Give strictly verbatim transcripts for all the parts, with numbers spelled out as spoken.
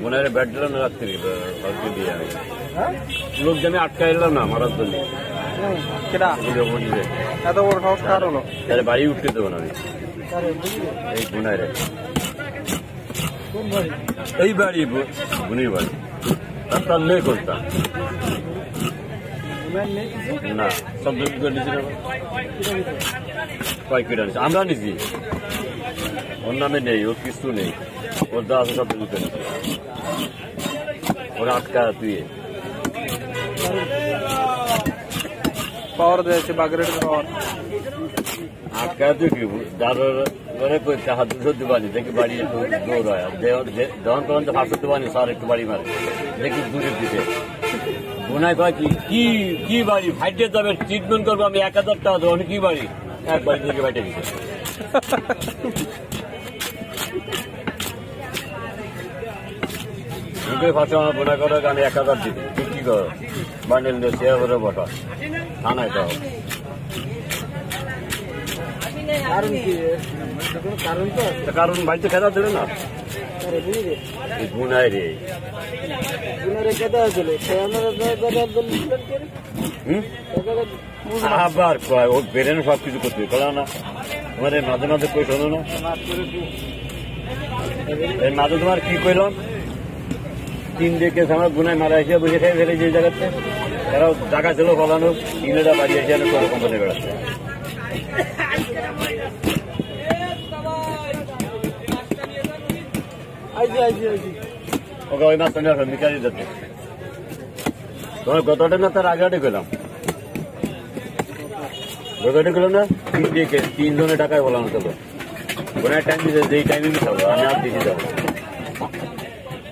বোনের ব্যাট দিলাম না রাত্রি কালকে দিয়ে আমি লোকজনে আটকায় এলাম না মারার জন্য এত বড় সাহস কার হলো তাহলে বাড়ি উঠতে দেবো না আমি এই বোনের এই বাড়ি বোনের বাড়ি তার নেই করতাম না সব কয় কেটা নিচ্ছি আমরা নিচ্ছি ওর নামে নেই ওর কিছু নেই ওর দা আছে সব বুঝতে নিচ্ছি ওরা আটকা তুই পাওয়ার দিয়েছে বাগরের পাওয়ার আটকা তুই কি দাদার মানে কই হাত ধরতে পারি দেখি বাড়ি দৌড় হয় যখন তখন তো হাত ধরতে পারি স্যার একটু বাড়ি মারে দেখি দূরের দিকে বোনায় কয় কি কি বাড়ি ফাইটে যাবে ট্রিটমেন্ট করবো আমি এক হাজার টাকা দেবো কি বাড়ি এক বাড়ি থেকে বাইটে দিতে ওকে ফাঁসে আমার বোনা করো আমি এক হাজার দিতে বিক্রি করো বান্ডেল দিয়ে শেয়ার করে বটা থানায় যাও কারণ বাড়িতে খেলা দেবে না বোনায় রে আবার কয় ওর বেরেন সব কিছু করতে কলা না তোমার এর মাঝে মাঝে কই শোনো না এর মাঝে তোমার কি কইলাম তিন দেখে আমার গুনায় মারা এসে বুঝে খেয়ে ফেলে যে জায়গাতে এরাও জায়গা ছিল ফলানো তিনেরা বাড়ি এসে আমি কোনো কোম্পানি বেড়াচ্ছে ওকে ওই মাছ মিকারি যাচ্ছে তোমার গতটা না তার আগে আটে গেলাম গতটা গেলাম না তিন দিকে তিনজনে টাকায় বলাম তবে ওনার টাইম দিতে যেই টাইমে মিশাবো আমি আর দিতে যাবো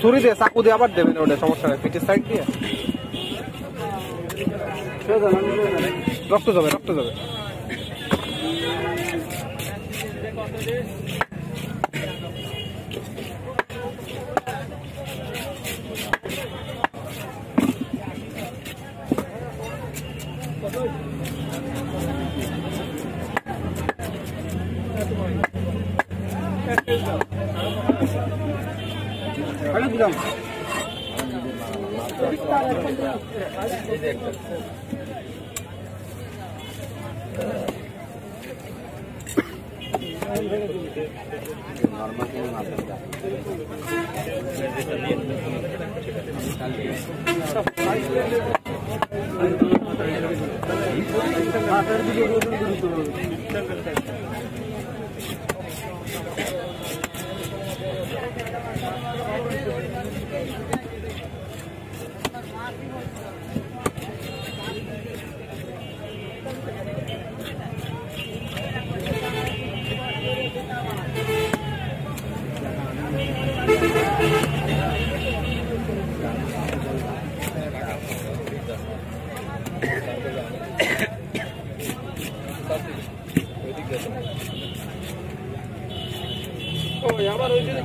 ছুরি দিয়ে চাকু দিয়ে আবার দেবেন ওটা সমস্যা নেই পিঠের সাইড দিয়ে রক্ত যাবে রক্ত যাবে لا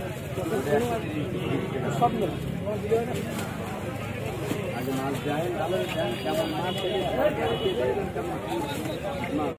أنا